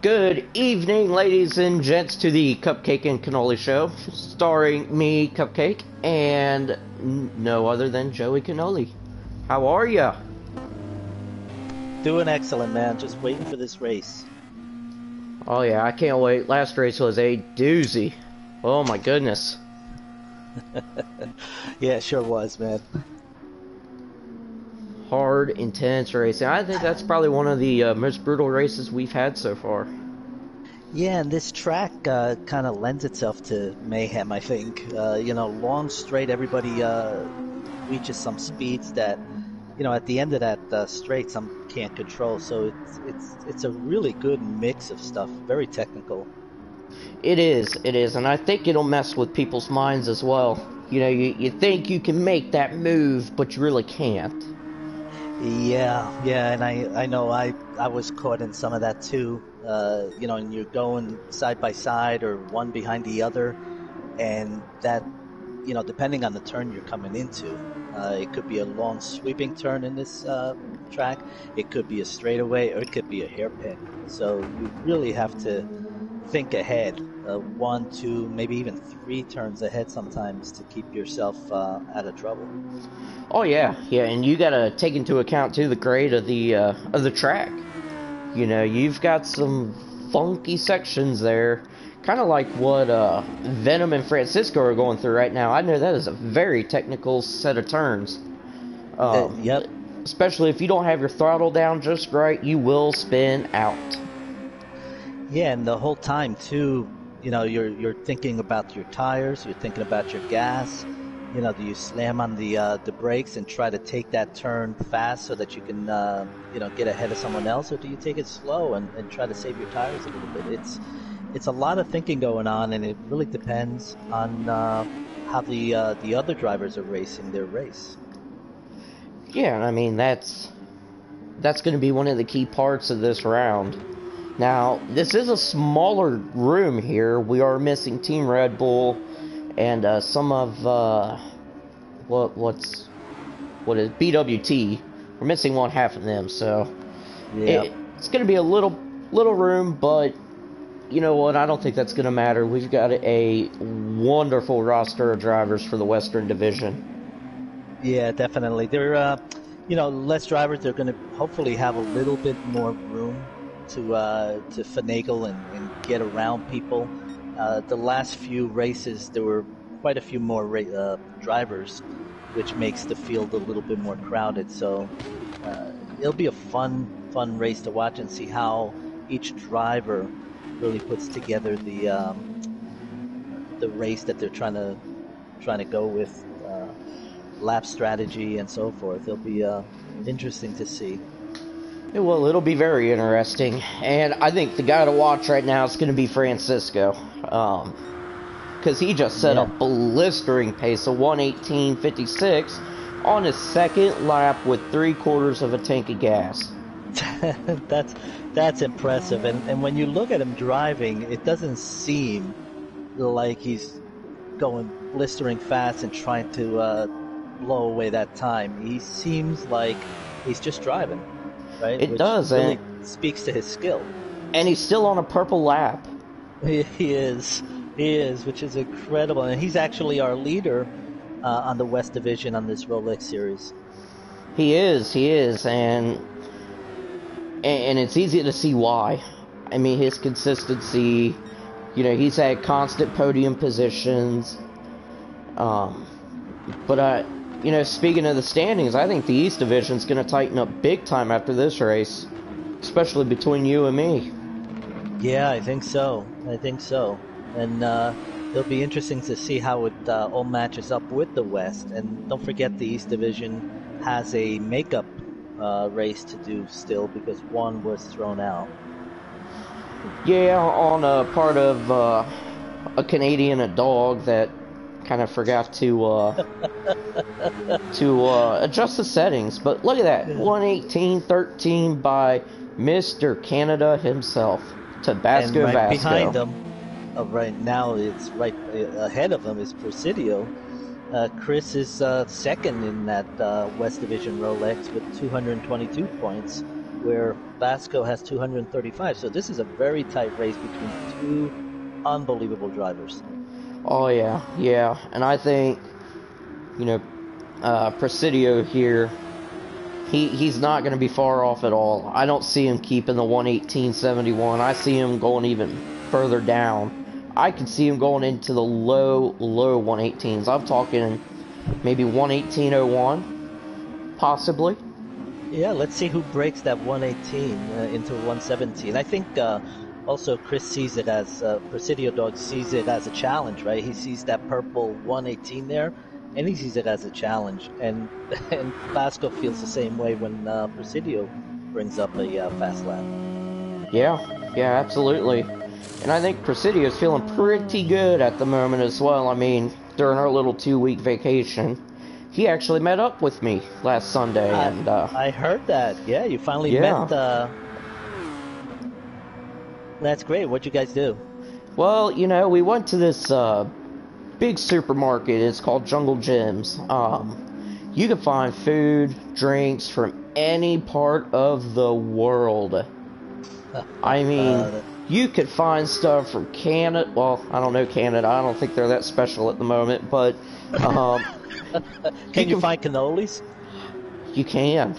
Good evening, ladies and gents, to the Cupcake and Cannoli Show, starring me, Cupcake, and no other than Joey Cannoli. How are ya? Doing excellent, man. Just waiting for this race. Oh yeah, I can't wait. Last race was a doozy. Oh my goodness. Yeah, it sure was, man. Hard, intense racing. I think that's probably one of the most brutal races we've had so far. Yeah, and this track kind of lends itself to mayhem, I think. You know, long straight, everybody reaches some speeds that, you know, at the end of that straight, some can't control. So it's a really good mix of stuff, very technical. It is, and I think it'll mess with people's minds as well. You know, you think you can make that move, but you really can't. Yeah, and I know I was caught in some of that too, you know, and you're going side by side or one behind the other, and that, you know, depending on the turn you're coming into, it could be a long sweeping turn in this track, it could be a straightaway, or it could be a hairpin, so you really have to think ahead, 1, 2, maybe even 3 turns ahead sometimes to keep yourself out of trouble. Oh yeah, and you gotta take into account too the grade of the track. You know, you've got some funky sections there, kind of like what Venom and Francisco are going through right now. I know that is a very technical set of turns. Yep. Especially if you don't have your throttle down just right, you will spin out. Yeah, and the whole time too, you know, you're thinking about your tires, you're thinking about your gas. You know, do you slam on the brakes and try to take that turn fast so that you can, you know, get ahead of someone else? Or do you take it slow and try to save your tires a little bit? It's a lot of thinking going on, and it really depends on how the other drivers are racing their race. Yeah, I mean, that's going to be one of the key parts of this round. Now, this is a smaller room here. We are missing Team Red Bull. And some of what is BWT? We're missing one half of them, so yep. It's going to be a little room, but you know what? I don't think that's going to matter. We've got a wonderful roster of drivers for the Western Division. Yeah, definitely. They're you know, less drivers. They're going to hopefully have a little bit more room to finagle and get around people. The last few races, there were quite a few more drivers, which makes the field a little bit more crowded. So it'll be a fun race to watch and see how each driver really puts together the race that they're trying to go with, lap strategy and so forth. It'll be interesting to see. Well, it'll be very interesting, and I think the guy to watch right now is going to be Francisco, because he just set a blistering pace of 1:18.56 on his second lap with 3/4 of a tank of gas. that's impressive, and when you look at him driving, it doesn't seem like he's going blistering fast and trying to blow away that time. He seems like he's just driving. Right? It does, really, and speaks to his skill. And he's still on a purple lap. He is, which is incredible. And he's actually our leader on the West Division on this Rolex series. He is, and it's easy to see why. I mean, his consistency. You know, he's had constant podium positions. But you know, speaking of the standings, I think the East Division's going to tighten up big time after this race, especially between you and me. Yeah, I think so. And it'll be interesting to see how it all matches up with the West. And don't forget the East Division has a makeup race to do still because one was thrown out. Yeah, on a part of a Canadian, a dog that kind of forgot to to adjust the settings, but look at that, 1:18.13 by Mr. Canada himself, Tabasco. And right Vasco. Behind him, right now, it's right ahead of him is Presidio. Chris is second in that West Division Rolex with 222 points, where Vasco has 235. So this is a very tight race between two unbelievable drivers. Oh, yeah, yeah. And I think, you know, Presidio here, he's not going to be far off at all. I don't see him keeping the 118.71. I see him going even further down. I can see him going into the low 118s. I'm talking maybe 118.01, possibly. Yeah, let's see who breaks that 118 into 117. I think also Chris sees it as, Presidio Dog sees it as a challenge, right? He sees that purple 118 there, and he sees it as a challenge. And Vasco feels the same way when Presidio brings up a fast lap. Yeah, absolutely. And I think Presidio is feeling pretty good at the moment as well. I mean, during our little 2-week vacation, he actually met up with me last Sunday. I heard that. Yeah, you finally met. That's great. What'd you guys do? Well, you know, we went to this big supermarket. It's called Jungle Gems. You can find food, drinks from any part of the world. I mean, you could find stuff from Canada. Well, I don't know Canada. I don't think they're that special at the moment, but... can you find cannolis? You can.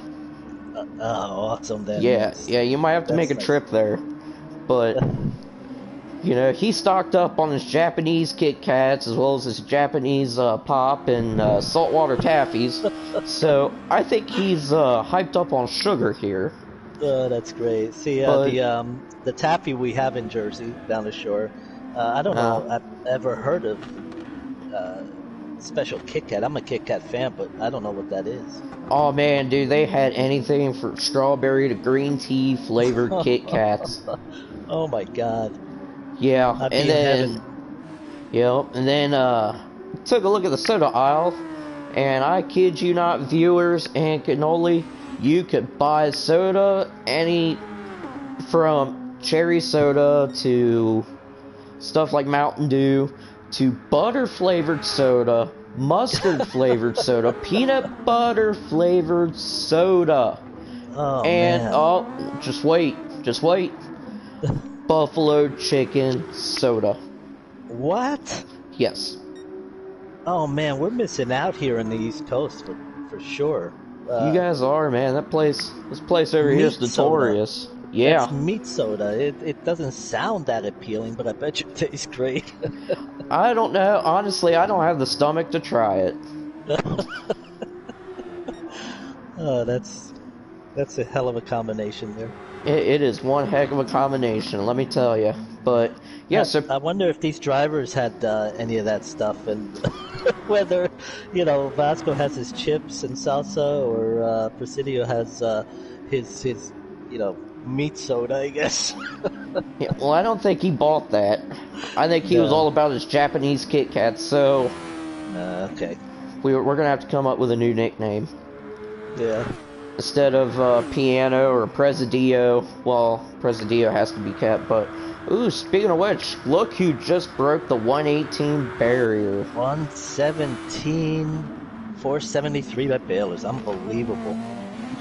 Oh, awesome, then. Yeah, you might have to make a trip there. But, you know, he stocked up on his Japanese Kit Kats as well as his Japanese pop and saltwater taffies. So I think he's hyped up on sugar here. That's great. See, the taffy we have in Jersey, down the shore, I don't know if I've ever heard of... special Kit Kat. I'm a Kit Kat fan, but I don't know what that is. Oh man, dude, they had anything from strawberry to green tea flavored Kit Kats. Oh my god. Yeah, and then took a look at the soda aisle, and I kid you not, viewers and cannoli, you could buy soda from cherry soda to stuff like Mountain Dew, to butter-flavored soda, mustard-flavored soda, peanut butter-flavored soda. Oh, and, man. Oh, just wait. Buffalo chicken soda. What? Yes. Oh, man, we're missing out here on the East Coast for sure. You guys are, man. This place over here is notorious. Soda. Yeah. It's meat soda. It doesn't sound that appealing, but I bet you it tastes great. I don't know. Honestly, I don't have the stomach to try it. Oh, that's a hell of a combination there. It is one heck of a combination, let me tell you. But, yes. Yeah, I wonder if these drivers had any of that stuff, and whether, you know, Vasco has his chips and salsa, or Presidio has his, you know, meat soda, I guess. Yeah, well, I don't think he bought that. I think he was all about his Japanese Kit Kats, so... okay. We're going to have to come up with a new nickname. Yeah. Instead of Piano or Presidio, well, Presidio has to be kept, but... Ooh, speaking of which, look who just broke the 118 barrier. 117.473 by Baylors. Unbelievable.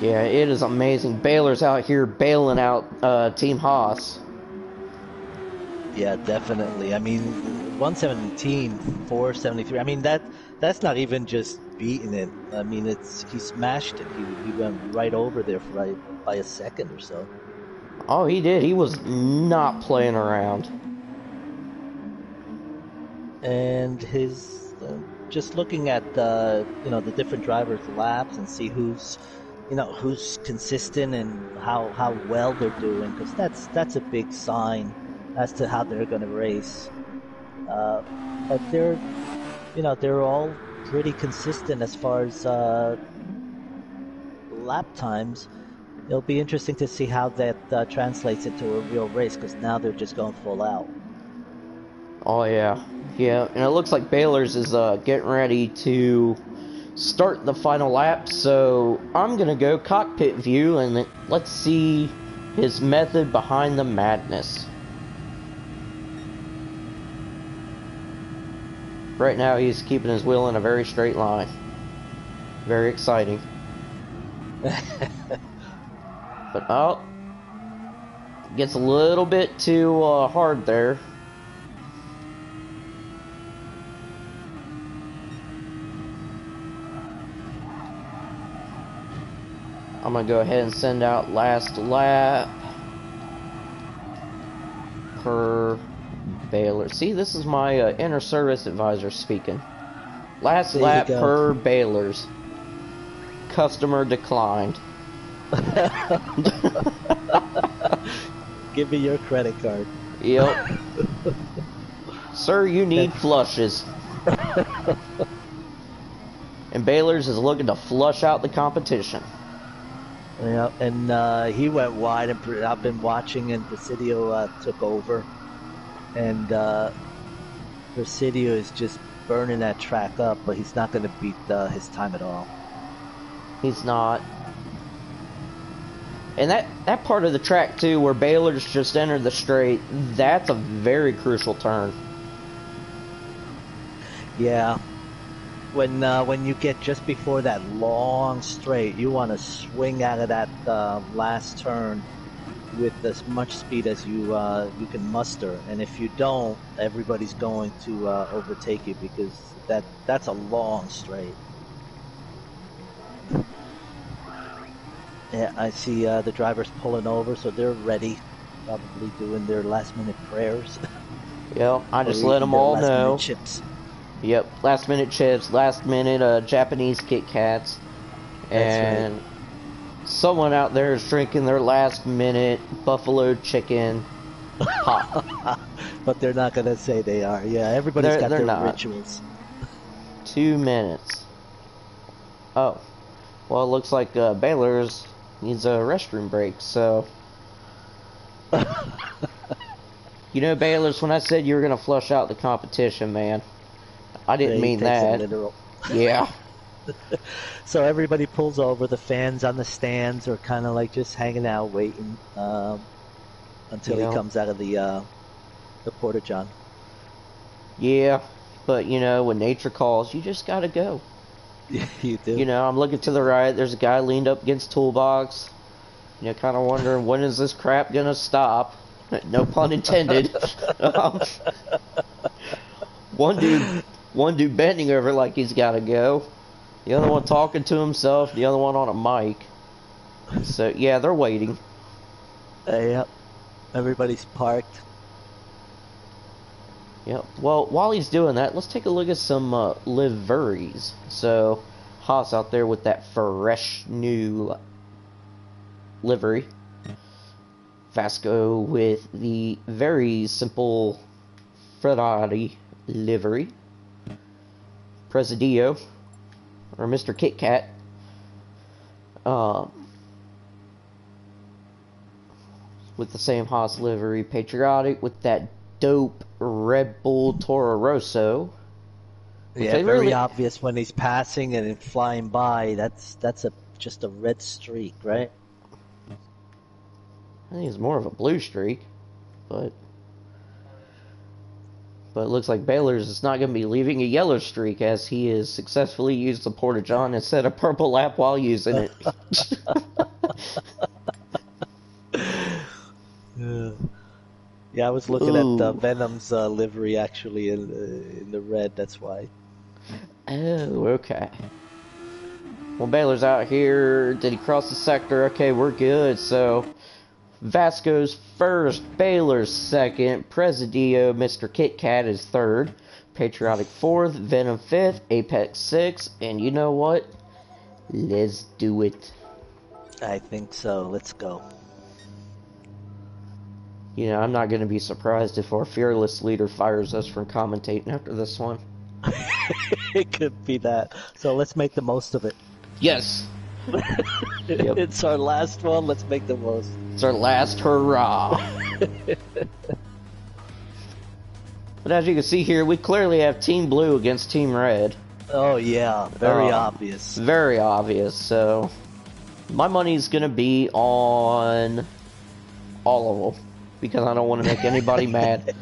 Yeah, it is amazing. Baylor's out here bailing out Team Haas. Yeah, definitely. I mean, 117.473. I mean, that's not even just beating it. I mean, he smashed it. He went right over there by a second or so. Oh, he did. He was not playing around. And his just looking at you know, the different drivers' laps and see who's consistent and how well they're doing, because that's a big sign as to how they're going to race. But they're all pretty consistent as far as lap times. It'll be interesting to see how that translates into a real race, because now they're just going full out. Oh yeah, and it looks like Baylors is getting ready to start the final lap, so I'm gonna go cockpit view and let's see his method behind the madness. Right now he's keeping his wheel in a very straight line. Very exciting. But, oh, gets a little bit too hard there. I'm gonna go ahead and send out last lap per Baylor. See, this is my inner service advisor speaking. Last lap per Baylor's. Customer declined. Give me your credit card. Yep. Sir, you need flushes. And Baylor's is looking to flush out the competition. Yeah, and he went wide, and I've been watching, and Presidio took over, and Presidio is just burning that track up, but he's not going to beat his time at all. He's not. And that part of the track, too, where Baylor's just entered the straight, that's a very crucial turn. Yeah. When you get just before that long straight, you want to swing out of that last turn with as much speed as you can muster, and if you don't, everybody's going to overtake you, because that's a long straight. Yeah, I see the drivers pulling over, so they're ready, probably doing their last minute prayers. Yeah, I just let them all know. Chips. Yep, last minute chips, last minute Japanese Kit Kats, and right. Someone out there is drinking their last minute buffalo chicken pop. But they're not gonna say they are. Yeah, everybody's got their rituals. 2 minutes. Oh, well, it looks like Baylor's needs a restroom break. So, you know, Baylor's, when I said you were gonna flush out the competition, man. I didn't mean that. Yeah. So everybody pulls over. The fans on the stands are kind of like just hanging out, waiting until he comes out of the Porta John. Yeah, but you know, when nature calls, you just gotta go. You do. You know, I'm looking to the right. There's a guy leaned up against toolbox. You know, kind of wondering when is this crap gonna stop? No pun intended. One dude bending over like he's got to go. The other one talking to himself. The other one on a mic. So, yeah, they're waiting. Yep. Everybody's parked. Yep. Well, while he's doing that, let's take a look at some liveries. So, Haas out there with that fresh new livery. Vasco with the very simple Ferrari livery. Presidio, or Mr. Kit Kat, with the same Haas livery. Patriotic with that dope Red Bull Toro Rosso. Yeah, very obvious when he's passing and flying by. That's just a red streak, right? I think it's more of a blue streak, but it looks like Baylor's is not going to be leaving a yellow streak, as he has successfully used the Porta John and set a purple lap while using it. Yeah, I was looking at Venom's livery, actually, in the red. That's why. Oh, okay. Well, Baylor's out here. Did he cross the sector? Okay, we're good. So, Vasco's first, Baylor's second, Presidio, Mr. Kit Kat is third, Patriotic fourth, Venom fifth, Apex sixth, and you know what? Let's do it. I think so. Let's go. You know, I'm not going to be surprised if our fearless leader fires us from commentating after this one. It could be that. So let's make the most of it. Yes. Yep. It's our last one. Let's make the most. It's our last hurrah. But as you can see here, we clearly have Team Blue against Team Red. Oh yeah, very obvious. Very obvious. So my money's gonna be on all of them, because I don't want to make anybody mad.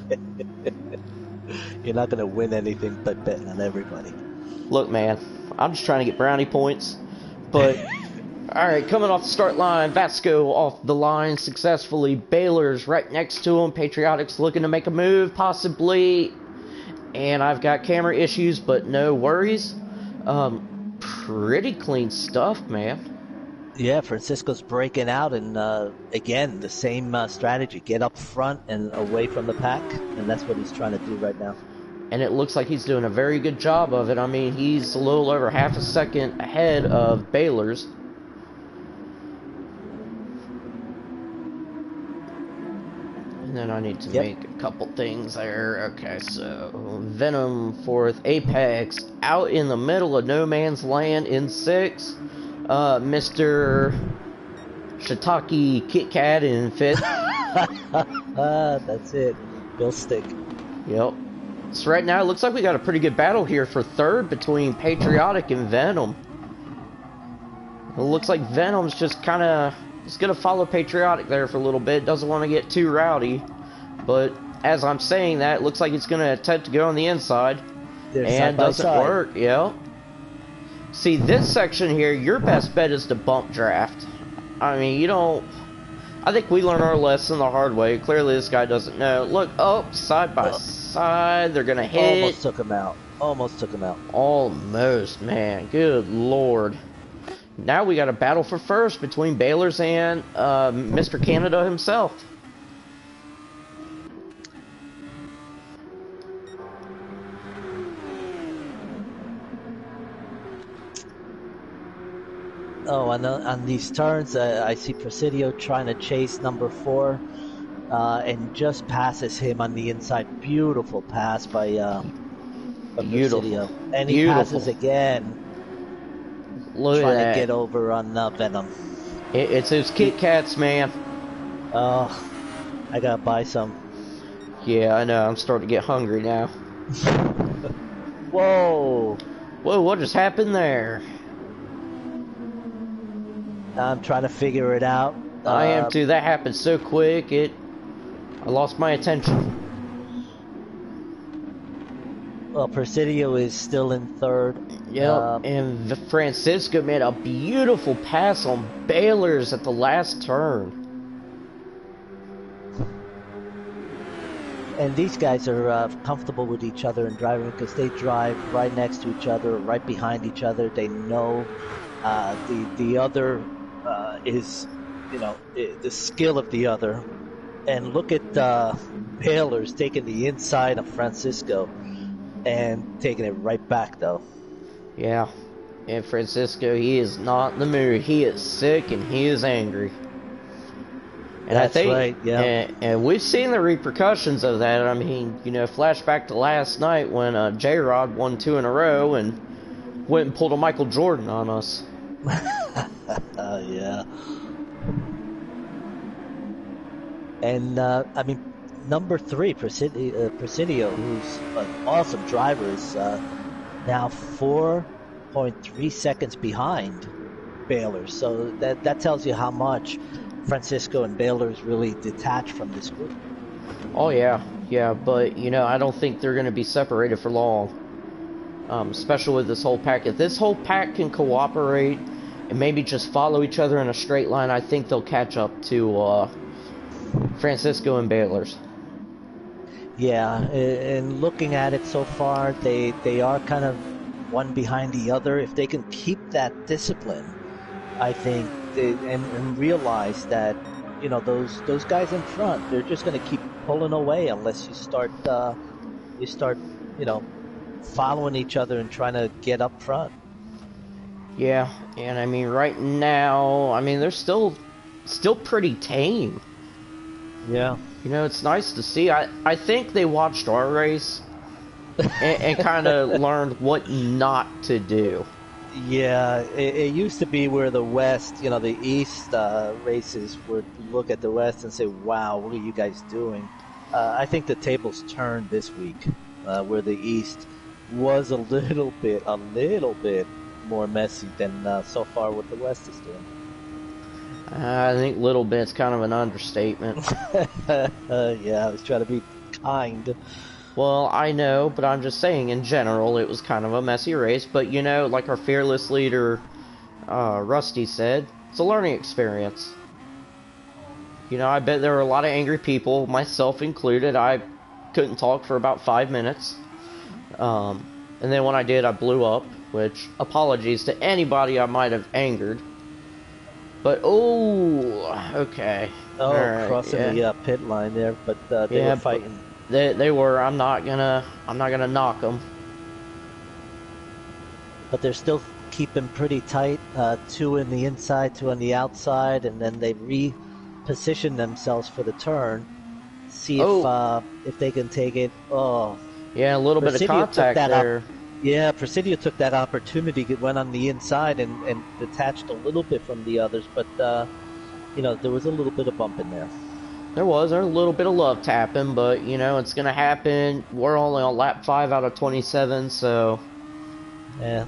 You're not gonna win anything but betting on everybody. Look, man, I'm just trying to get brownie points. But Alright, coming off the start line, Vasco off the line successfully. Baylors right next to him. Patriotic's looking to make a move, possibly. And I've got camera issues, but no worries. Pretty clean stuff, man. Yeah, Francisco's breaking out, and again, the same strategy. Get up front and away from the pack, and that's what he's trying to do right now. And it looks like he's doing a very good job of it. I mean, he's a little over half a second ahead of Baylors. And then I need to make a couple things there. Okay, so Venom, fourth. Apex, out in the middle of no man's land in sixth. Mr. Shiitake Kit Kat in fifth. That's it. Bill Stick. Yep. So right now, it looks like we got a pretty good battle here for third between Patriotic and Venom. It looks like Venom's just kind of going to follow Patriotic there for a little bit. Doesn't want to get too rowdy. But as I'm saying that, it looks like it's going to attempt to go on the inside. And doesn't work. Yeah. See, this section here, your best bet is to bump draft. I mean, you don't... I think we learn our lesson the hard way. Clearly, this guy doesn't know. Look, oh, side by side. They're going to hit. Almost took him out. Almost took him out. Almost, man. Good Lord. Now we got a battle for first between Baylors and Mr. Canada himself. Oh, and on these turns, I see Presidio trying to chase number 4, and just passes him on the inside. Beautiful pass by Presidio. And he passes again. Look at that. Trying to get over on Venom. It's those Kit Kats, man. Oh, I gotta buy some. Yeah, I know. I'm starting to get hungry now. Whoa. Whoa, what just happened there? I'm trying to figure it out. I am too. That happened so quick. I lost my attention. Well, Presidio is still in third. Yep. And Francisco made a beautiful pass on Baylors at the last turn. And these guys are comfortable with each other in driving because they drive right next to each other, right behind each other. They know the other. Is, you know, the skill of the other. And look at Baylors taking the inside of Francisco and taking it right back, though. Yeah, and Francisco, he is not in the mood. He is sick and he is angry. And that's, I think, right, yeah. And we've seen the repercussions of that. I mean, you know, flashback to last night when J-Rod won 2 in a row and went and pulled a Michael Jordan on us. Yeah. And, I mean, number 3, Presidio, who's an awesome driver, is now 4.3 seconds behind Baylors. So that tells you how much Francisco and Baylors really detached from this group. Oh, yeah. Yeah, but, you know, I don't think they're going to be separated for long. Especially with this whole pack. If this whole pack can cooperate and maybe just follow each other in a straight line, I think they'll catch up to Francisco and Baylors. Yeah, and looking at it so far, they are kind of one behind the other. If they can keep that discipline, I think, and realize that, you know, those guys in front, they're just going to keep pulling away unless you start you know, following each other and trying to get up front. Yeah, and I mean, right now, I mean, they're still pretty tame. Yeah. You know, it's nice to see. I think they watched our race and kind of learned what not to do. Yeah, it used to be where the West, you know, the East races would look at the West and say, wow, what are you guys doing? I think the tables turned this week, where the East was a little bit more messy than so far what the West is doing. I think little bit's kind of an understatement. Yeah, I was trying to be kind. Well, I know, but I'm just saying in general it was kind of a messy race. But, you know, like our fearless leader Rusty said, it's a learning experience. You know, I bet there were a lot of angry people, myself included. I couldn't talk for about 5 minutes. And then when I did, I blew up, which, apologies to anybody I might have angered. But, oh, okay. Oh, right, crossing the pit line there, but they were fighting. They were. I'm not gonna knock them. But they're still keeping pretty tight. 2 in the inside, 2 on the outside, and then they reposition themselves for the turn. See if they can take it. Oh, yeah, a little bit of contact there. Yeah, Presidio took that opportunity, went on the inside and detached a little bit from the others, but, you know, there was a little bit of bump in there. There was. There was a little bit of love tapping, but, you know, it's going to happen. We're only on lap 5 out of 27, so... Yeah.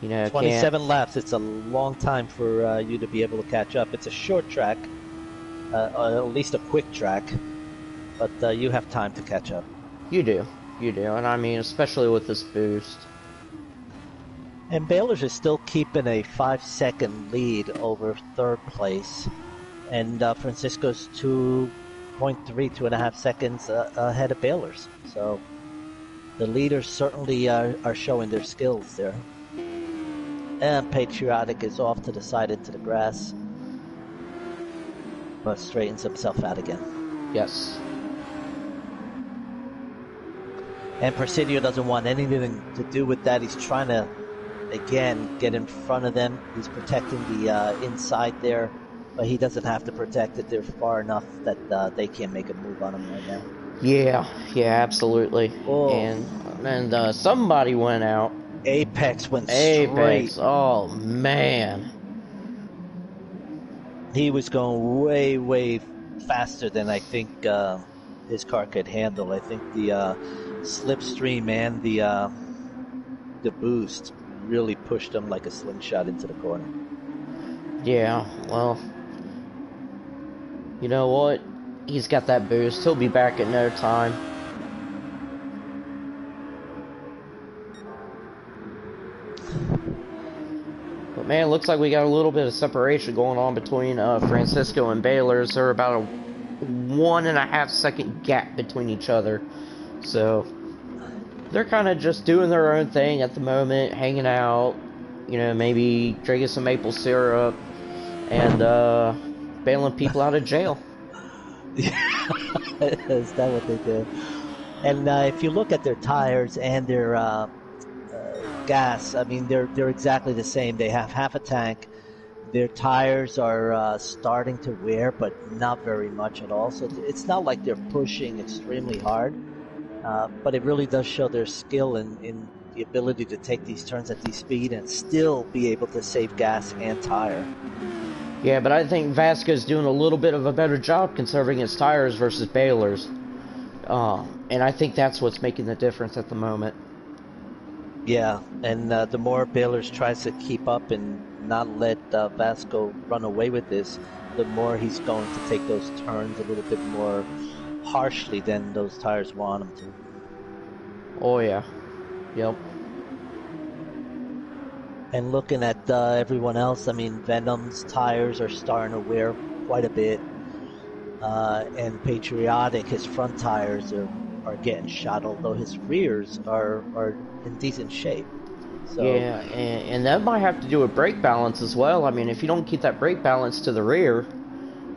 You know, 27 laps. It's a long time for you to be able to catch up. It's a short track, or at least a quick track, but you have time to catch up. You do. You do, and I mean, especially with this boost. And Baylors is still keeping a 5-second lead over third place, and Francisco's 2.3, 2.5 seconds ahead of Baylors. So the leaders certainly are showing their skills there. And Patriotic is off to the side into the grass, but straightens himself out again. Yes. And Presidio doesn't want anything to do with that. He's trying to, again, get in front of them. He's protecting the inside there, but he doesn't have to protect it. They're far enough that they can't make a move on him right now. Yeah, yeah, absolutely. Oh. And somebody went out. Apex went straight. Oh, man. He was going way, way faster than I think his car could handle. I think the... slipstream and the boost really pushed him like a slingshot into the corner. Yeah, well, you know what? He's got that boost. He'll be back in no time. But man, looks like we got a little bit of separation going on between Francisco and Baylors. They're about a 1.5 second gap between each other. So, they're kind of just doing their own thing at the moment, hanging out, you know, maybe drinking some maple syrup, and bailing people out of jail. Is that what they do? And if you look at their tires and their gas, I mean, they're exactly the same. They have half a tank. Their tires are starting to wear, but not very much at all. So it's not like they're pushing extremely hard. But it really does show their skill in the ability to take these turns at these speed and still be able to save gas and tire. Yeah, but I think Vasco's doing a little bit of a better job conserving his tires versus Baylor's. And I think that's what's making the difference at the moment. Yeah, and the more Baylor's tries to keep up and not let Vasco run away with this, the more he's going to take those turns a little bit more harshly than those tires want them to. Oh yeah, yep. And looking at everyone else, I mean, Venom's tires are starting to wear quite a bit, and Patriotic, his front tires are getting shot, although his rears are in decent shape. So, yeah, and that might have to do with brake balance as well. I mean, if you don't keep that brake balance to the rear,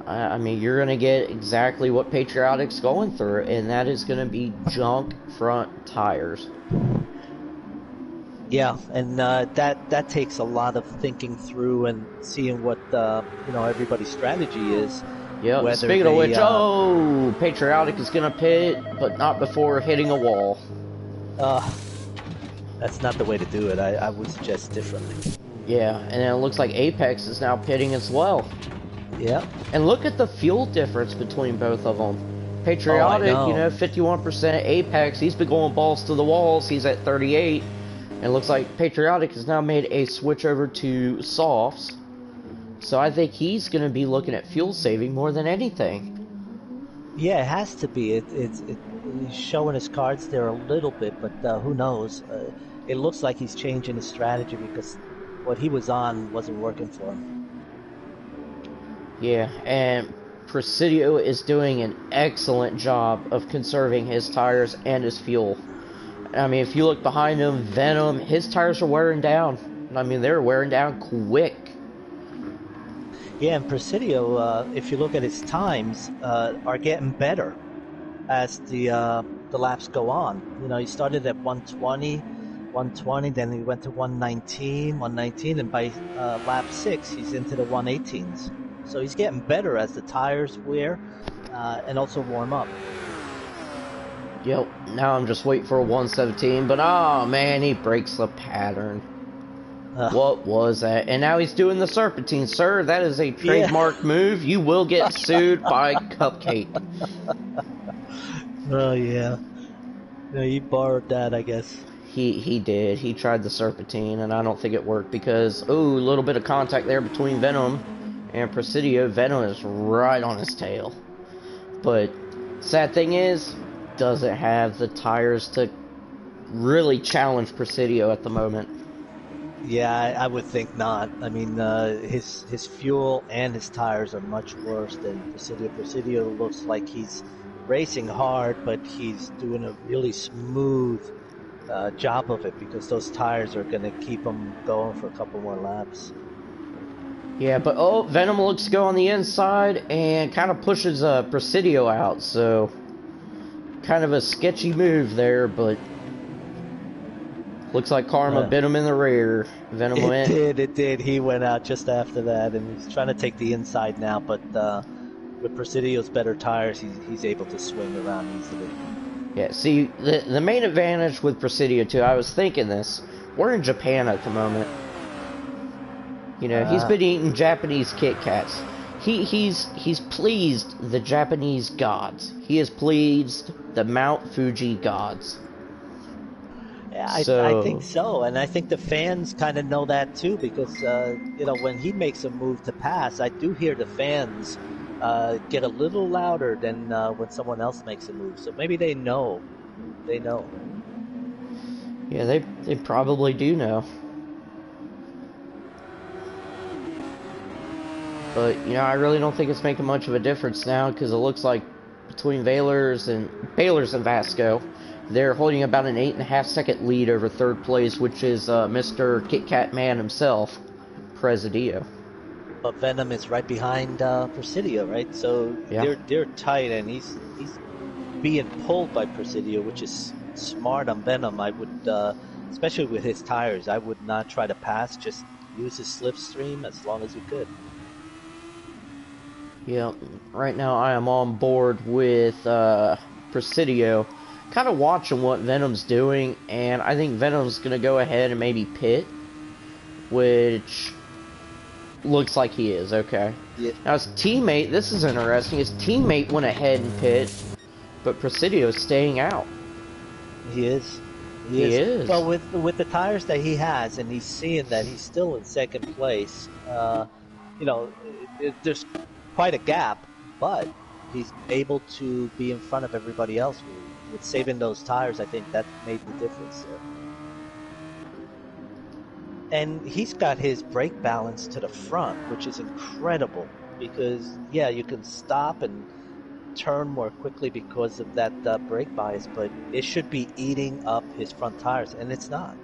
I mean, you're going to get exactly what Patriotic's going through, and that is going to be junk front tires. Yeah, and that takes a lot of thinking through and seeing what you know, everybody's strategy is. Yeah. Speaking of which, Patriotic is going to pit, but not before hitting a wall. That's not the way to do it. I would suggest differently. Yeah, and it looks like Apex is now pitting as well. Yeah, and look at the fuel difference between both of them. Patriotic, you know, 51%. Apex, he's been going balls to the walls. He's at 38, and it looks like Patriotic has now made a switch over to softs. So I think he's going to be looking at fuel saving more than anything. Yeah, it has to be. He's showing his cards there a little bit, but who knows? It looks like he's changing his strategy because what he was on wasn't working for him. Yeah, and Presidio is doing an excellent job of conserving his tires and his fuel. I mean, if you look behind him, Venom, his tires are wearing down. I mean, they're wearing down quick. Yeah, and Presidio, if you look at his times, are getting better as the laps go on. You know, he started at 120, then he went to 119, and by lap 6, he's into the 118s. So he's getting better as the tires wear and also warm up. Yep, now I'm just waiting for a 117, but oh man, he breaks the pattern. What was that? And now he's doing the serpentine, sir. That is a trademark move. You will get sued by Cupcake. Oh yeah. No, you borrowed that, I guess. He did. He tried the serpentine, and I don't think it worked because ooh, a little bit of contact there between Venom and Presidio. Venom is right on his tail. But sad thing is, doesn't have the tires to really challenge Presidio at the moment. Yeah, I would think not. I mean, his fuel and his tires are much worse than Presidio. Presidio looks like he's racing hard, but he's doing a really smooth job of it because those tires are going to keep him going for a couple more laps. Yeah, but oh, Venom looks to go on the inside and kind of pushes Presidio out, so kind of a sketchy move there, but looks like karma bit him in the rear. Venom went. It did. He went out just after that, and he's trying to take the inside now, but with Presidio's better tires, he's able to swing around easily. Yeah, see, the main advantage with Presidio, too, I was thinking this. We're in Japan at the moment. You know, he's been eating Japanese Kit Kats. He's pleased the Japanese gods. He has pleased the Mount Fuji gods. I think so, and I think the fans kind of know that too, because you know, when he makes a move to pass, I do hear the fans get a little louder than when someone else makes a move. So maybe they know, Yeah, they probably do know. But you know, I really don't think it's making much of a difference now, because it looks like between Baylors and Vasco, they're holding about an 8.5-second lead over third place, which is Mr. Kit Kat Man himself, Presidio. But Venom is right behind Presidio, right? So yeah, they're tight, and he's being pulled by Presidio, which is smart on Venom. I would, especially with his tires, I would not try to pass. Just use his slipstream as long as you could. Yeah, right now I am on board with Presidio. Kind of watching what Venom's doing, and I think Venom's going to go ahead and maybe pit, which looks like he is, okay. Yeah. Now his teammate, this is interesting, his teammate went ahead and pit, but Presidio's staying out. He is. He is. Well, with the tires that he has, and he's seeing that he's still in second place, you know, there's quite a gap, but he's able to be in front of everybody else. With saving those tires, I think that made the difference there. And he's got his brake balance to the front, which is incredible because, yeah, you can stop and turn more quickly because of that brake bias, but it should be eating up his front tires, and it's not.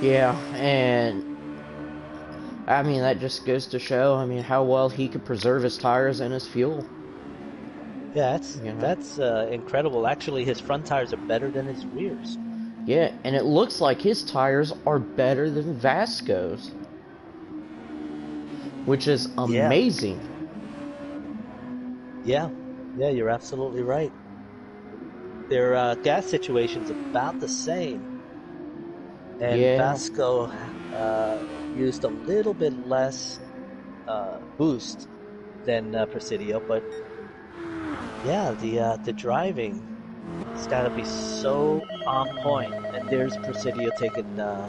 Yeah, and I mean, that just goes to show, I mean, how well he could preserve his tires and his fuel. Yeah, that's incredible. Actually, his front tires are better than his rears. Yeah, and it looks like his tires are better than Vasco's, which is amazing. Yeah, you're absolutely right. Their gas situation's about the same, and Vasco used a little bit less boost than Presidio, but yeah, the driving has got to be so on point. And there's Presidio taking a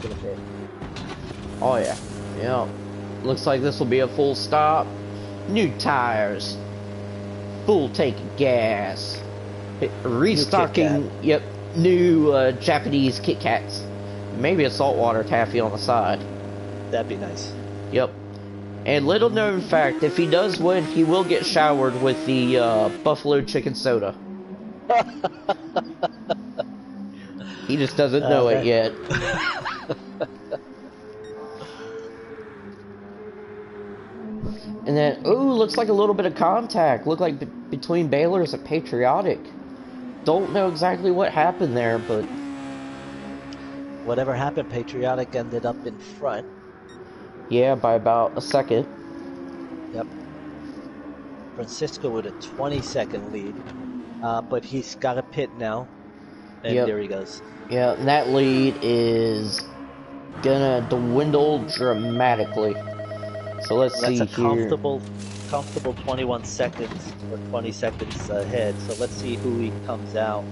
pit. Oh yeah. Looks like this will be a full stop. New tires. Full tank of gas. Restocking. Yep. new Japanese Kit Kats. Maybe a saltwater taffy on the side. That'd be nice. Yep. And little known fact, if he does win, he will get showered with the buffalo chicken soda. He just doesn't know it yet. And then, ooh, looks like a little bit of contact. Looked like between Baylors and Patriotic. Don't know exactly what happened there, but... whatever happened, Patriotic ended up in front. Yeah, by about a second. Yep. Francisco with a 20-second lead. But he's got a pit now. And yep. There he goes. Yeah, and that lead is gonna dwindle dramatically. So let's see here. That's a comfortable 21 seconds or 20 seconds ahead. So let's see who he comes out.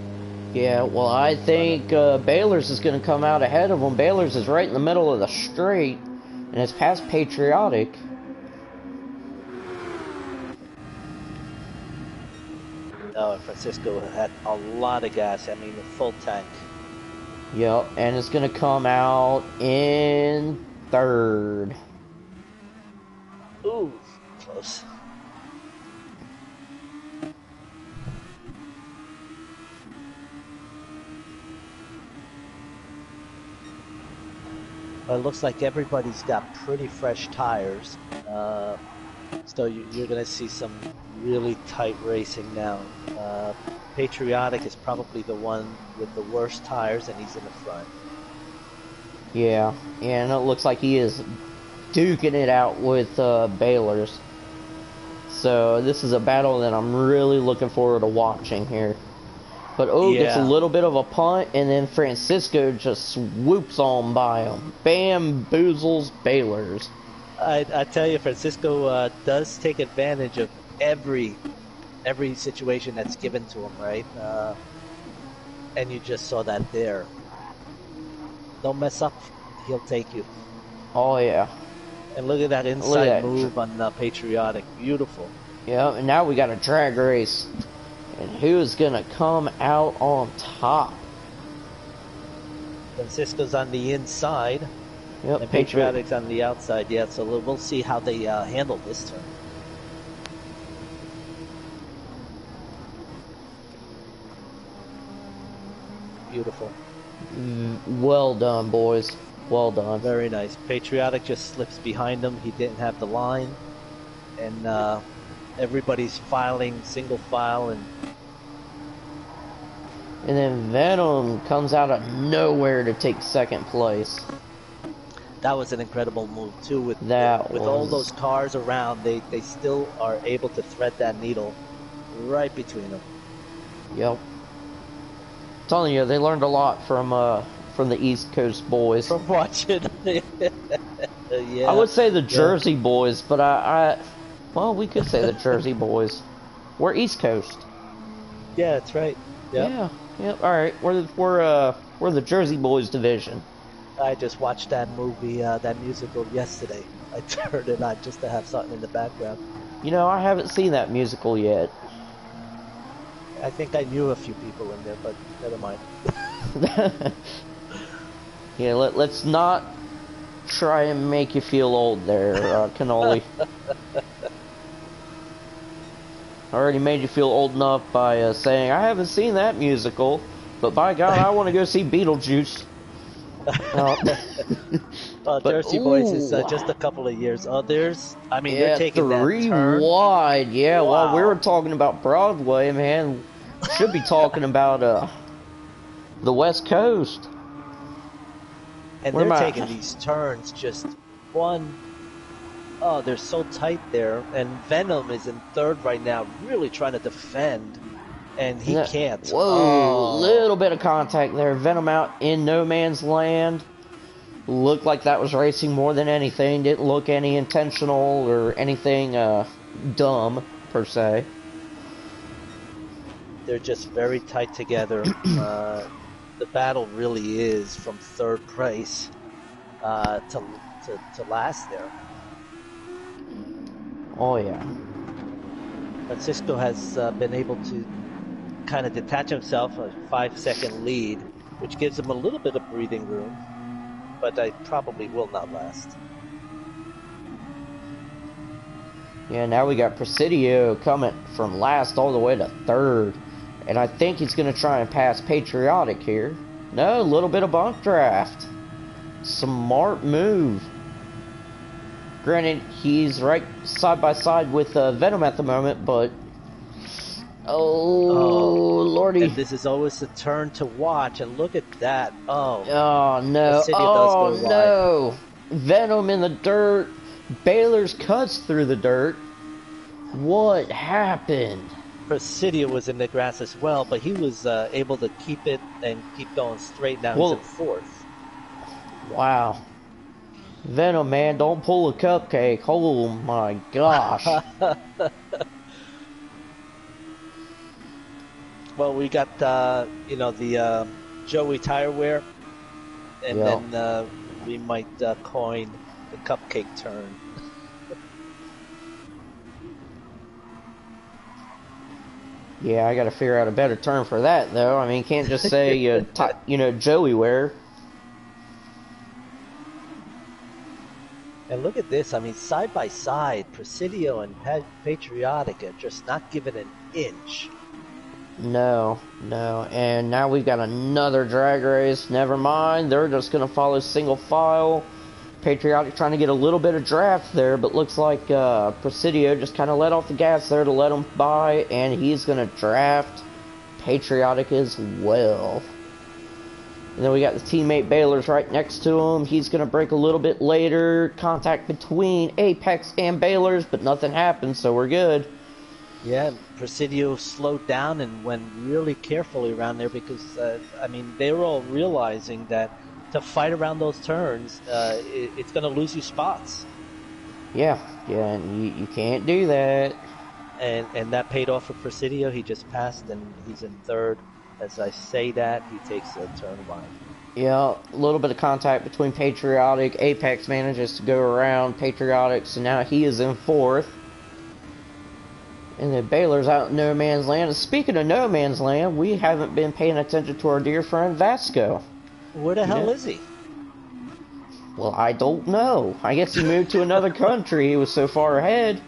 Yeah, well, I think Baylors is going to come out ahead of him. Baylors is right in the middle of the straight, and it's past Patriotic. Oh, and Francisco had a lot of gas. I mean, the full tank. Yep, and it's going to come out in third. Ooh, close. Well, it looks like everybody's got pretty fresh tires, so you're going to see some really tight racing now. Patriotic is probably the one with the worst tires, and he's in the front. Yeah, and it looks like he is duking it out with Baylors. So this is a battle that I'm really looking forward to watching here. But gets a little bit of a punt, and then Francisco just swoops on by him. Bamboozles Baylors. I tell you, Francisco does take advantage of every situation that's given to him, right? And you just saw that there. Don't mess up, he'll take you. Oh, yeah. And look at that inside move on Patriotic. Beautiful. Yeah, and now we got a drag race. And who's going to come out on top? Francisco's on the inside. Yep, and Patriotic's on the outside. Yeah, so we'll see how they handle this turn. Beautiful. Well done, boys. Well done. Very nice. Patriotic just slips behind him. He didn't have the line. And everybody's filing single file. And then Venom comes out of nowhere to take second place. That was an incredible move, too. With all those cars around, they still are able to thread that needle right between them. Yep. I'm telling you, they learned a lot from the East Coast boys. From watching. Yeah. I would say the Jersey boys, but well, we could say the Jersey boys. We're East Coast. Yeah, that's right. Yep. Yeah. Yep. All right. We're the Jersey Boys division. I just watched that movie, that musical yesterday. I turned it on just to have something in the background. You know, I haven't seen that musical yet. I think I knew a few people in there, but never mind. Yeah, let's not try and make you feel old there, Cannoli. I already made you feel old enough by saying, I haven't seen that musical, but by God, I want to go see Beetlejuice. Jersey Boys is just a couple of years. Others, I mean, they're taking three that turn. Wide. Yeah, wow. Well, we were talking about Broadway, man. Should be talking about the West Coast. And they're taking these turns just one. Oh, they're so tight there. And Venom is in third right now, really trying to defend. And he can't. Whoa, little bit of contact there. Venom out in no man's land. Looked like that was racing more than anything. Didn't look any intentional or anything dumb, per se. They're just very tight together. The battle really is from third place to last there. Oh, yeah. Francisco has been able to kind of detach himself a 5-second lead, which gives him a little bit of breathing room, but I probably will not last. Yeah, now we got Presidio coming from last all the way to third. And I think he's going to try and pass Patriotic here. No, a little bit of bump draft. Smart move. Granted, he's right side by side with Venom at the moment, but... Oh, lordy. And this is always a turn to watch, and look at that. Oh, oh no. Oh, no. Venom in the dirt. Baylors cuts through the dirt. What happened? Presidio was in the grass as well, but he was able to keep it and keep going straight down to fourth. Wow. Venom, man, don't pull a cupcake. Oh, my gosh. Well, we got, you know, the Joey tire wear, and then we might coin the cupcake turn. Yeah, I got to figure out a better term for that, though. I mean, you can't just say, you know, Joey wear. And look at this. I mean, side by side, Presidio and Patriotic are just not giving an inch. No, no. And now we've got another drag race. Never mind. They're just going to follow single file. Patriotic trying to get a little bit of draft there, but looks like Presidio just kind of let off the gas there to let him by, and he's going to draft Patriotic as well. And then we got the teammate Baylors right next to him. He's going to break a little bit later. Contact between Apex and Baylors, but nothing happened, so we're good. Yeah, Presidio slowed down and went really carefully around there because, I mean, they were all realizing that to fight around those turns, it's going to lose you spots. Yeah, yeah, and you can't do that. And that paid off for Presidio. He just passed, and he's in third. As I say that, he takes a turn wide. Yeah, a little bit of contact between Patriotic. Apex manages to go around Patriotic, so now he is in fourth. And then Baylor's out in no man's land. And speaking of no man's land, we haven't been paying attention to our dear friend Vasco. Where the hell is he? Well, I don't know. I guess he moved to another country. He was so far ahead.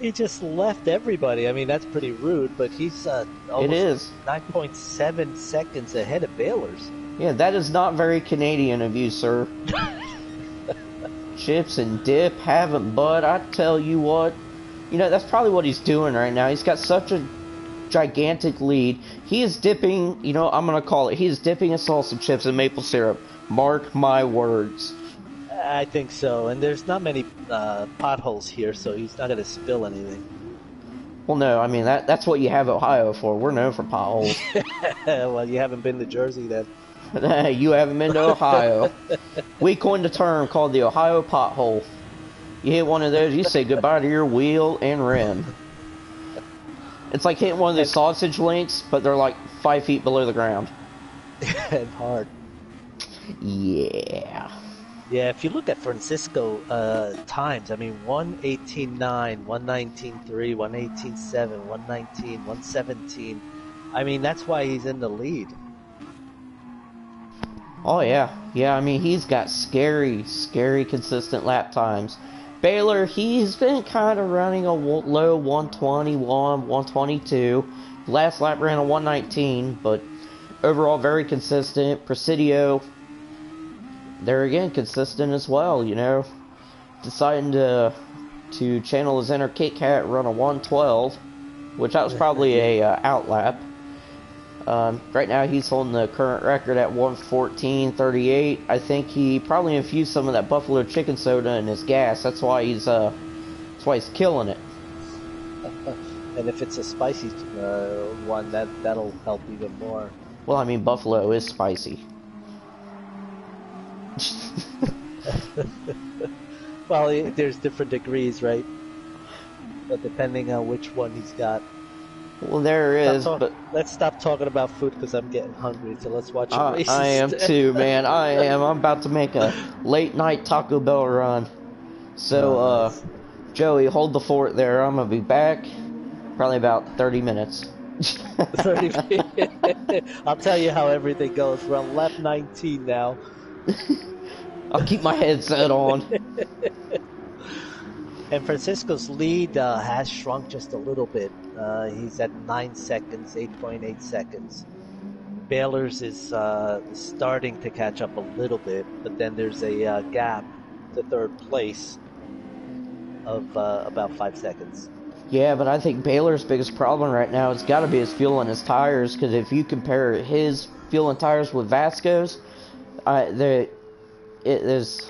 He just left everybody. I mean, that's pretty rude, but he's almost 9.7 seconds ahead of Baylors. Yeah, that is not very Canadian of you, sir. Chips and dip, haven't, bud. I tell you what. You know, that's probably what he's doing right now. He's got such a gigantic lead. He is dipping, you know, I'm going to call it, he is dipping his salsa chips in maple syrup. Mark my words. I think so. And there's not many potholes here, so he's not going to spill anything. Well, no, I mean, that's what you have Ohio for. We're known for potholes. Well, you haven't been to Jersey then. You haven't been to Ohio. We coined a term called the Ohio pothole. You hit one of those, you say goodbye to your wheel and rim. It's like hitting one of those sausage links, but they're like 5 feet below the ground. And hard. Yeah. Yeah, if you look at Francisco times, I mean, 1:18.9, 1:19.3, 1:18.7, 1:19, 1:17. I mean, that's why he's in the lead. Oh, yeah. Yeah, I mean, he's got scary, scary consistent lap times. Baylor, he's been kind of running a low 121, 122. Last lap ran a 119, but overall very consistent. Presidio, there again, consistent as well, you know. Deciding to channel his inner Kit Kat, run a 112, which that was probably a out lap. Right now he's holding the current record at 1:14.38. I think he probably infused some of that buffalo chicken soda in his gas. That's why he's killing it. And if it's a spicy one, that'll help even more. Well, I mean, buffalo is spicy. Well, there's different degrees, right? But depending on which one he's got. Well, there is, but... Let's stop talking about food because I'm getting hungry, so let's watch a race. I am too, man. I am. I'm about to make a late-night Taco Bell run. So, Joey, hold the fort there. I'm going to be back probably about 30 minutes. I'll tell you how everything goes. We're on lap 19 now. I'll keep my headset on. And Francisco's lead has shrunk just a little bit. He's at 9 seconds, 8.8 seconds. Baylors is starting to catch up a little bit, but then there's a gap to third place of about 5 seconds. Yeah, but I think Baylor's biggest problem right now has got to be his fuel and his tires, because if you compare his fuel and tires with Vasco's, there's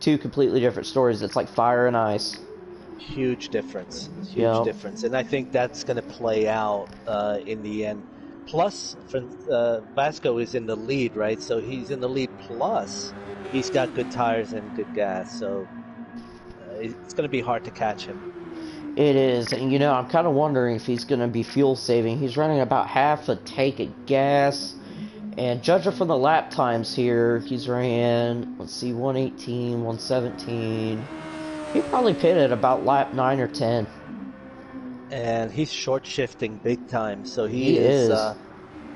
two completely different stories. It's like fire and ice. Huge difference. Huge difference. And I think that's going to play out in the end. Plus, Vasco is in the lead, right? So he's in the lead, plus he's got good tires and good gas. So it's going to be hard to catch him. It is, and you know, I'm kind of wondering if he's going to be fuel saving. He's running about half a tank of gas, and judging from the lap times here, he's ran, let's see, 118, 117. He probably pitted about lap 9 or 10. And he's short shifting big time, so he is.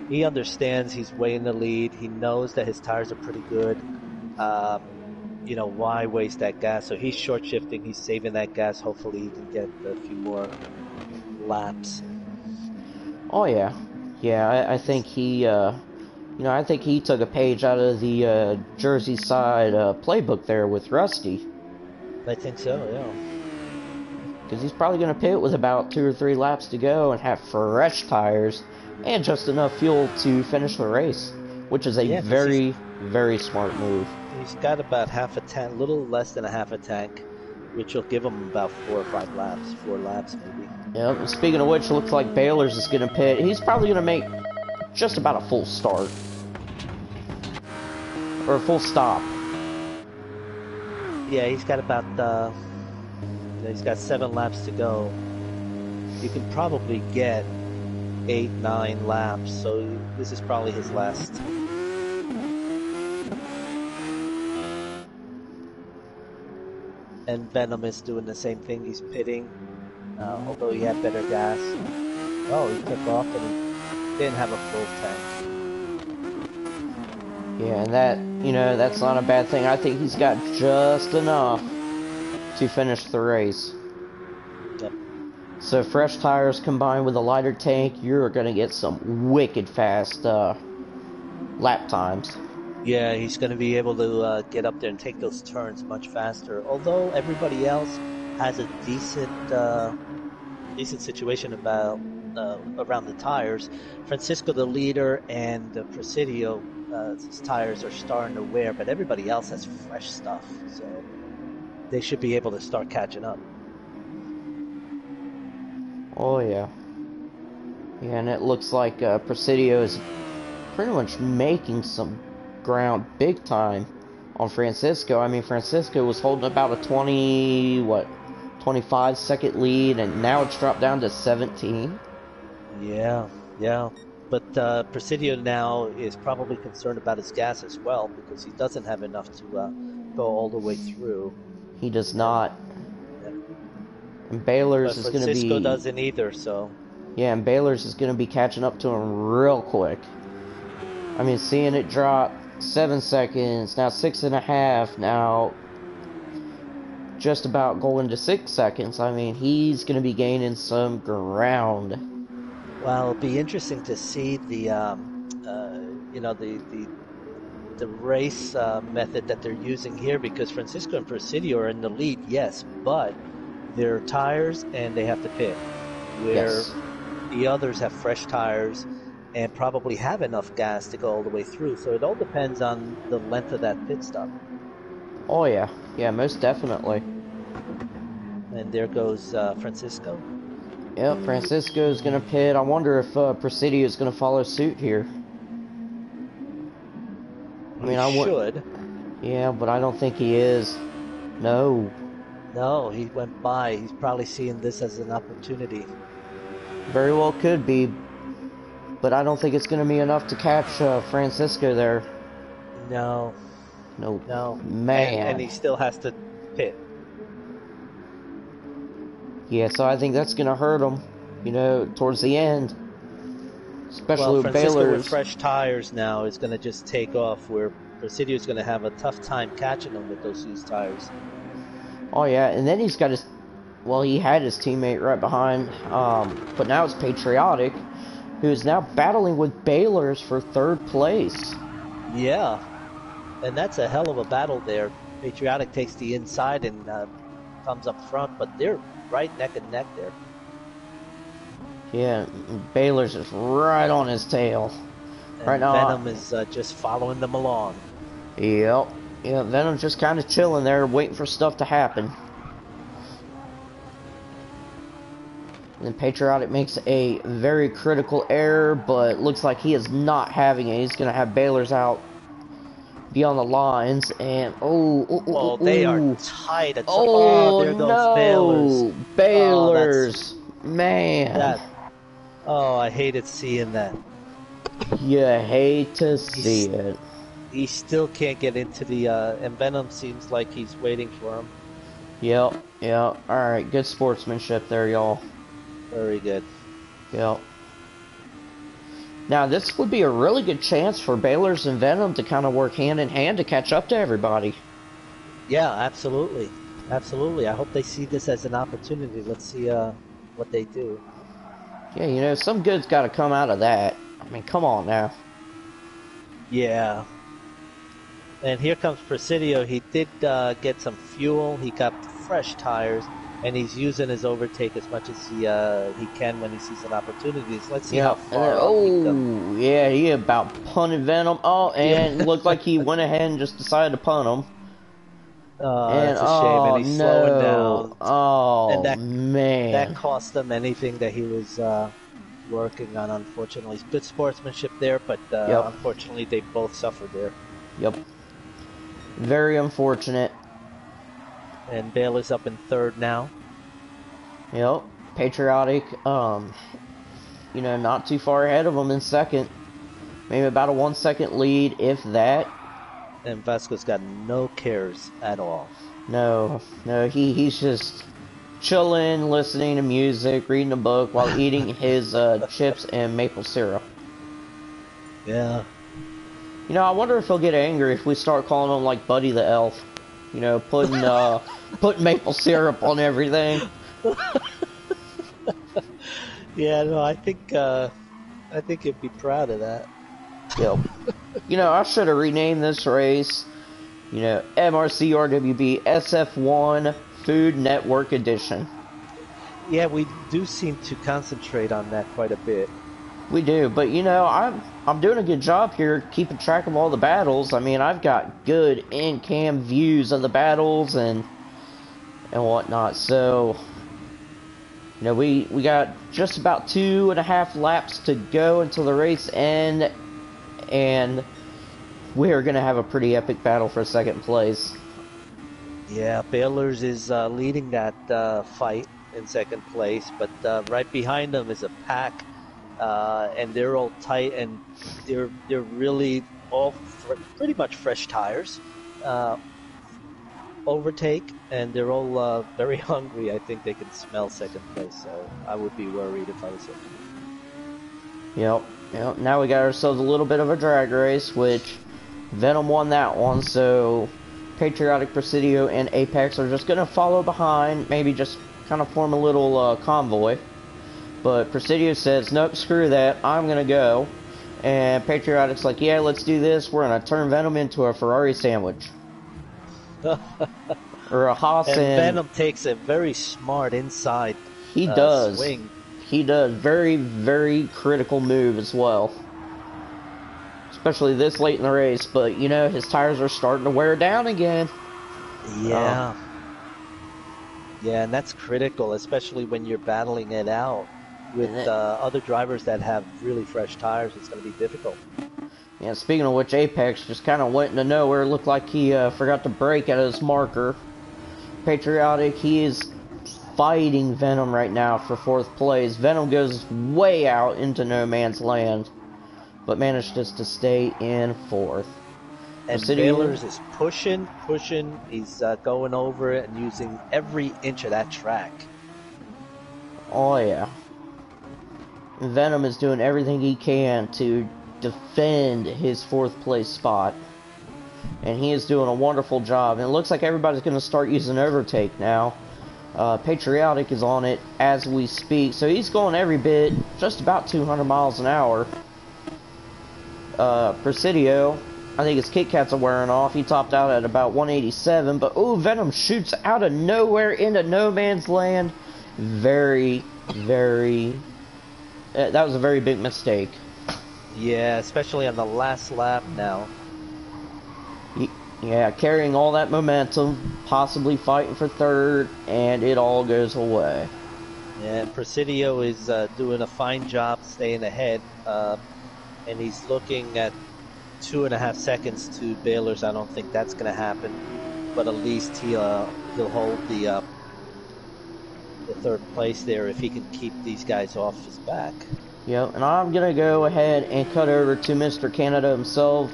He understands he's way in the lead. He knows that his tires are pretty good. You know, why waste that gas? So he's short shifting, he's saving that gas. Hopefully he can get a few more laps. Oh yeah. Yeah, I think he you know, I think he took a page out of the Jersey side playbook there with Rusty. I think so, yeah. Because he's probably gonna pit with about 2 or 3 laps to go and have fresh tires and just enough fuel to finish the race, which is a very smart move. He's got about half a tank, little less than a half a tank, which will give him about 4 or 5 laps maybe. Yep, speaking of which, it looks like Baylors is going to pit. He's probably going to make just about a full start. Or a full stop. Yeah, he's got about, he's got 7 laps to go. You can probably get 8, 9 laps, so this is probably his last. And Venom is doing the same thing. He's pitting, although he had better gas. Oh, he took off and he didn't have a full tank. Yeah, and that, you know, that's not a bad thing. I think he's got just enough to finish the race. Yep. So fresh tires combined with a lighter tank, you're going to get some wicked fast lap times. Yeah, he's going to be able to get up there and take those turns much faster. Although everybody else has a decent decent situation about around the tires. Francisco, the leader, and the Presidio, his tires are starting to wear, but everybody else has fresh stuff. So they should be able to start catching up. Oh, yeah. Yeah, and it looks like Presidio is pretty much making some ground big time on Francisco. I mean, Francisco was holding about a 25 second lead, and now it's dropped down to 17. Yeah. But Presidio now is probably concerned about his gas as well, because he doesn't have enough to go all the way through. He does not. Yeah. And Baylors is going to be... Francisco doesn't either, so... Yeah, and Baylors is going to be catching up to him real quick. I mean, seeing it drop 7 seconds, now 6.5, now just about going to 6 seconds. I mean, he's going to be gaining some ground. Well, it'll be interesting to see the, you know, the race method that they're using here, because Francisco and Presidio are in the lead, yes, but they're tires and they have to pit, where the others have fresh tires and probably have enough gas to go all the way through. So it all depends on the length of that pit stop. Oh yeah, most definitely. And there goes Francisco. Yep, Francisco's gonna pit. I wonder if Presidio is gonna follow suit here. I mean, I should. Yeah, but I don't think he is. No. No, he went by. He's probably seeing this as an opportunity. Very well could be. But I don't think it's going to be enough to catch Francisco there. No. No. Man. And he still has to pit. Yeah, so I think that's going to hurt him, you know, towards the end. especially with Baylors. Francisco with fresh tires now is going to just take off, where Presidio is going to have a tough time catching him with those used tires. Oh yeah, and then he's got his, well, he had his teammate right behind, but now it's Patriotic, who is now battling with Baylors for third place. Yeah, and that's a hell of a battle there. Patriotic takes the inside and comes up front, but they're right neck and neck there. Yeah, Baylor's is right on his tail. And right now, Venom is just following them along. Yep. Yeah, Venom's just kind of chilling there, waiting for stuff to happen. And then Patriotic makes a very critical error, but looks like he is not having it. He's going to have Baylor's out beyond the lines, and oh, they are tight. Oh, those no, Baylors. Oh, man. Oh, I hated seeing that. You hate to see it. He still can't get into the, and Venom seems like he's waiting for him. Yep, yep. Alright, good sportsmanship there, y'all. Very good. Yep. Now, this would be a really good chance for Baylors and Venom to kind of work hand in hand to catch up to everybody. Yeah, absolutely. Absolutely. I hope they see this as an opportunity. Let's see what they do. Yeah, you know, some good's got to come out of that. I mean, come on now. Yeah. And here comes Presidio. He did get some fuel. He got fresh tires, and he's using his overtake as much as he can when he sees an opportunity. So let's see how far. Oh, yeah, he about punted Venom. Oh, and it looked like he went ahead and just decided to punt him. Oh, and, that's a shame. And he's slowing down. Oh, and that, man, that cost him anything that he was working on. Unfortunately, good sportsmanship there, but unfortunately, they both suffered there. Yep. Very unfortunate. And Baylor's up in third now. Yep. Patriotic, you know, not too far ahead of him in second. Maybe about a 1 second lead, if that. And Vasco's got no cares at all. No. No, he's just chilling, listening to music, reading a book while eating his chips and maple syrup. Yeah. You know, I wonder if he'll get angry if we start calling him, like, Buddy the Elf. You know, putting, putting maple syrup on everything. Yeah, no, I think he'd be proud of that. Yep. You know, I should have renamed this race, you know, MRC RWB SF1 Food Network Edition. Yeah, we do seem to concentrate on that quite a bit. We do, but you know, I'm doing a good job here keeping track of all the battles. I mean, I've got good in-cam views of the battles and whatnot. So, you know, we got just about 2.5 laps to go until the race end, and we're gonna have a pretty epic battle for second place. Yeah, Baylors is leading that fight in second place, but right behind them is a pack. And they're all tight, and they're really all pretty much fresh tires. Overtake, and they're all very hungry. I think they can smell second place, so I would be worried if I was him. Yep. Now we got ourselves a little bit of a drag race, which Venom won that one. So Patriotic, Presidio, and Apex are just gonna follow behind, maybe just kind of form a little convoy. But Presidio says, nope, screw that, I'm going to go. And Patriotic's like, yeah, let's do this. We're going to turn Venom into a Ferrari sandwich. Or a Haas. And Venom takes a very smart inside swing. He does. Very, very critical move as well. Especially this late in the race. But, you know, his tires are starting to wear down again. Yeah. Yeah, and that's critical, especially when you're battling it out with other drivers that have really fresh tires. It's going to be difficult. Yeah, speaking of which, Apex just kind of went into nowhere. It looked like he forgot to brake at his marker. Patriotic, he is fighting Venom right now for fourth place. Venom goes way out into no man's land, but managed just to stay in fourth. And Baylors is pushing. He's going over it and using every inch of that track. Oh, yeah. Venom is doing everything he can to defend his 4th place spot. And he is doing a wonderful job. And it looks like everybody's going to start using overtake now. Patriotic is on it as we speak. So he's going every bit, just about 200 miles an hour. Presidio, I think his Kit Kats are wearing off. He topped out at about 187. But, ooh, Venom shoots out of nowhere into no man's land. That was a very big mistake. Yeah, especially on the last lap now. Yeah, carrying all that momentum, possibly fighting for third, and it all goes away. Yeah, Presidio is doing a fine job staying ahead, and he's looking at 2.5 seconds to Baylors. I don't think that's going to happen, but at least he'll hold the third place there if he can keep these guys off his back. Yeah, and I'm going to go ahead and cut over to Mr. Canada himself,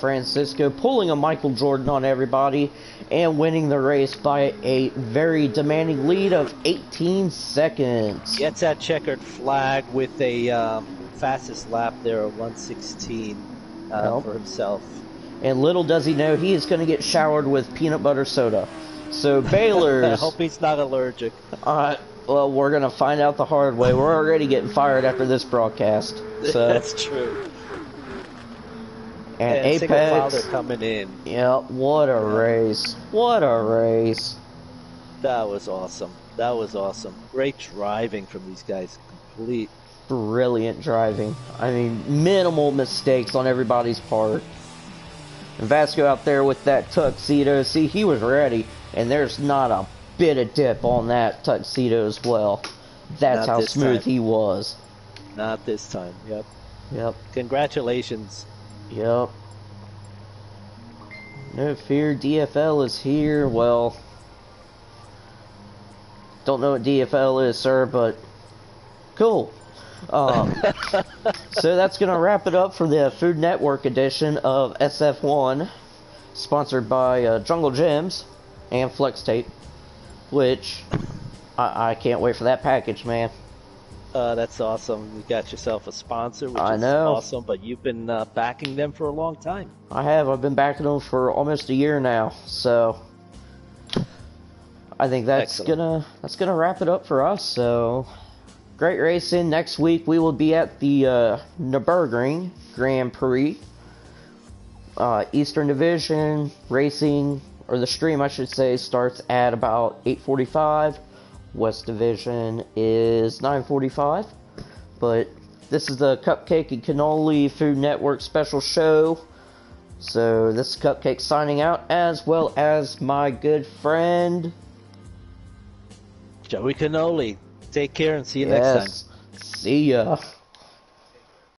Francisco, pulling a Michael Jordan on everybody and winning the race by a very demanding lead of 18 seconds. Gets that checkered flag with a fastest lap there of 1:16 for himself. And little does he know, he is going to get showered with peanut butter soda. So Baylors... I hope he's not allergic. Well, we're going to find out the hard way. We're already getting fired after this broadcast. So. That's true. And Apex. They're coming in. Yeah, what a race. What a race. That was awesome. That was awesome. Great driving from these guys. Complete. Brilliant driving. I mean, minimal mistakes on everybody's part. And Vasco out there with that tuxedo. See, he was ready. And there's not a bit of dip on that tuxedo as well. That's how smooth he was. Not this time. Yep. Yep. Congratulations. Yep. No fear, DFL is here. Well, don't know what DFL is, sir, but cool. So that's gonna wrap it up for the Food Network edition of SF1, sponsored by Jungle Gems and Flex Tape, which I can't wait for that package, man. That's awesome. You got yourself a sponsor, which I know. Is awesome, but you've been backing them for a long time. I have. I've been backing them for almost a year now, so I think that's gonna wrap it up for us. So great racing. Next week we will be at the Nürburgring Grand Prix, Eastern Division racing. Or the stream, I should say, starts at about 8:45. West Division is 9:45. But this is the Cupcake and Cannoli Food Network special show. So this is Cupcake signing out, as well as my good friend... Joey Cannoli. Take care and see you next time. See ya.